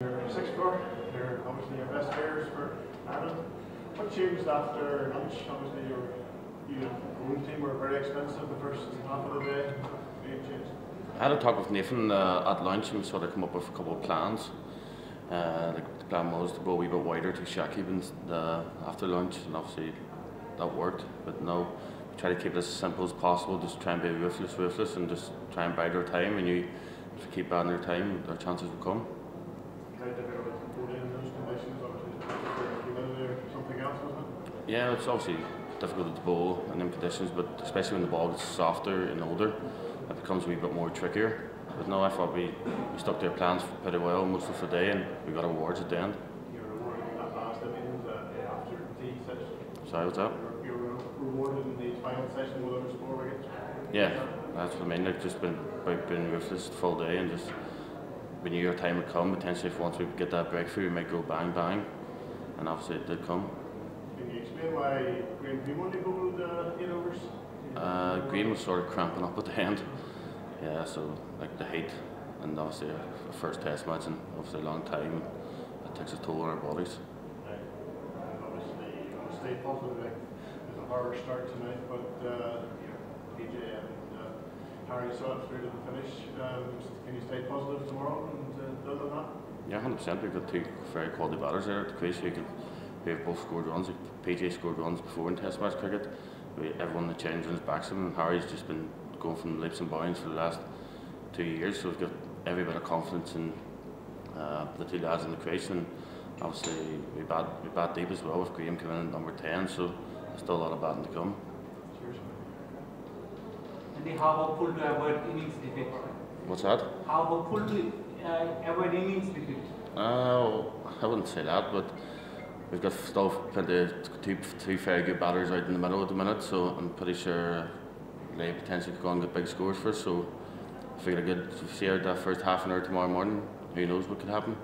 6 o'clock, they're obviously investigators for Ireland. What changed after lunch? Obviously your own team were very expensive the first half of the day. I had a talk with Nathan at lunch and sort of come up with a couple of plans. The plan was to go a wee bit wider to Shakib after lunch, and obviously that worked. But now we try to keep it as simple as possible, just try and be ruthless and just try and bide our time, and you if you keep biding your time, their chances will come. Yeah, it's obviously difficult to bowl in them conditions, but especially when the ball gets softer and older, it becomes a wee bit more trickier. But no, I thought we stuck to our plans pretty well most of the day, and we got awards at the end. You were rewarded in that last inning after the session. Sorry, what's that? You were rewarded in the final session with over 4 wickets. Yeah, that's what I mean. Like just been ruthless the full day, and just we knew our time would come. Potentially, if once we get that breakthrough, we might go bang bang, and obviously it did come. Can you explain why Green wanted to go with the 8 overs? Green was sort of cramping up at the end. Yeah, so like the heat and obviously a first test match and obviously a long time, it takes a toll on our bodies. Right. Obviously you want to stay positive. It's a harder start tonight, but PJ and Harry saw it through to the finish. Can you stay positive tomorrow and do that? Yeah, 100%. We've got 2 very quality batters there at the crease. We've both scored runs. PJ scored runs before in Test match cricket. Everyone in the change runs backs him, and Harry's just been going from leaps and bounds for the last 2 years. So we've got every bit of confidence in the 2 lads in the crease, and obviously we bat deep as well with Graham coming in at number 10. So there's still a lot of batting to come. Cheers. And how hopeful to avoid innings defeat? What's that? How hopeful to avoid innings defeat? I wouldn't say that, but we've got still plenty of two very good batters out in the middle at the minute, so I'm pretty sure they potentially could go and get big scores for us. So if we get a good see out that first half an hour tomorrow morning, who knows what could happen.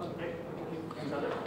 Okay.